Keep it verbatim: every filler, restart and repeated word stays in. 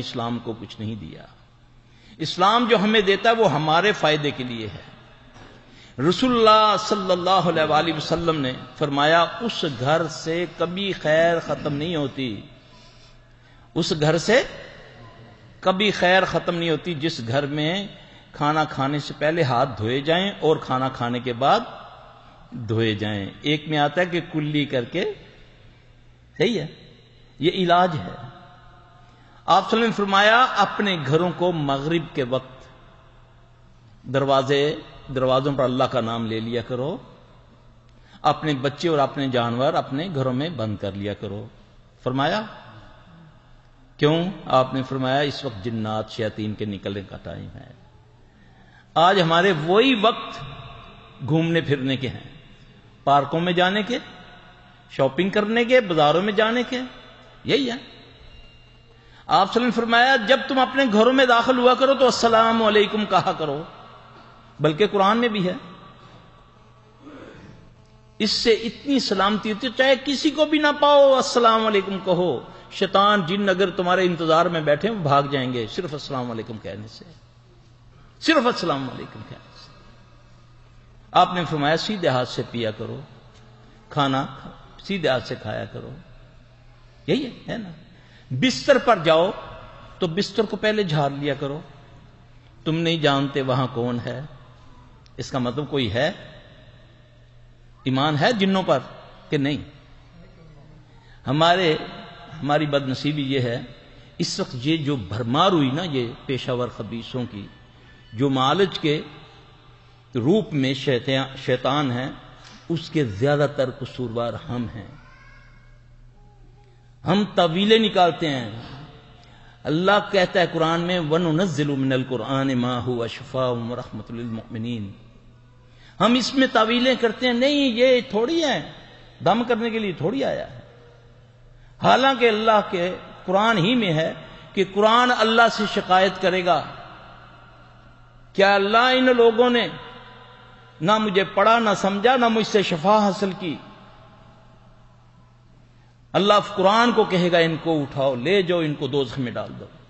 इस्लाम को कुछ नहीं दिया। इस्लाम जो हमें देता है वो हमारे फायदे के लिए है। रसूलुल्लाह सल्लल्लाहु अलैहि वसल्लम ने फरमाया, उस घर से कभी खैर खत्म नहीं होती, उस घर से कभी खैर खत्म नहीं होती जिस घर में खाना खाने से पहले हाथ धोए जाएं और खाना खाने के बाद धोए जाएं। एक में आता है कि कुल्ली करके, सही है, ये इलाज है। आप सल्लल्लाहु अलैहि वसल्लम ने फरमाया, अपने घरों को मगरिब के वक्त दरवाजे दरवाजों पर अल्लाह का नाम ले लिया करो, अपने बच्चे और अपने जानवर अपने घरों में बंद कर लिया करो। फरमाया क्यों? आपने फरमाया इस वक्त जिन्नात शयातीन के निकलने का टाइम है। आज हमारे वही वक्त घूमने फिरने के हैं, पार्कों में जाने के, शॉपिंग करने के, बाजारों में जाने के, यही है। आप सल्लल्लाहु अलैहि वसल्लम ने फरमाया, जब तुम अपने घरों में दाखिल हुआ करो तो अस्सलाम वालेकुम कहा करो, बल्कि कुरान में भी है। इससे इतनी सलामती होती, चाहे किसी को भी ना पाओ अस्सलाम वालेकुम कहो। शैतान जिन अगर तुम्हारे इंतजार में बैठे वो भाग जाएंगे सिर्फ अस्सलाम वालेकुम कहने से, सिर्फ अस्सलाम वालेकुम कहने से। आपने फरमाया सीधे हाथ से पिया करो, खाना सीधे हाथ से खाया करो, यही है, है ना। बिस्तर पर जाओ तो बिस्तर को पहले झाड़ लिया करो, तुम नहीं जानते वहां कौन है। इसका मतलब कोई है, ईमान है जिन्नों पर कि नहीं। हमारे हमारी बदनसीबी ये है, इस वक्त ये जो भरमार हुई ना, ये पेशावर खबीसों की, जो मालिज के रूप में शैतान है, उसके ज्यादातर कसूरवार हम हैं। हम तवीले निकालते हैं। अल्लाह कहता है कुरान में, वनुनज़्ज़िलु मिनल कुरान मा हुवा शिफ़ाउन व रहमतुल लिल मुमिनीन। हम इसमें तवीलें करते हैं, नहीं ये थोड़ी है, दम करने के लिए थोड़ी आया है। हालांकि अल्लाह के कुरान ही में है कि कुरान अल्लाह से शिकायत करेगा, क्या अल्लाह इन लोगों ने ना मुझे पढ़ा, ना समझा, ना मुझसे शफा हासिल की। अल्लाह कुरान को कहेगा इनको उठाओ ले जाओ, इनको दोज़ख में डाल दो।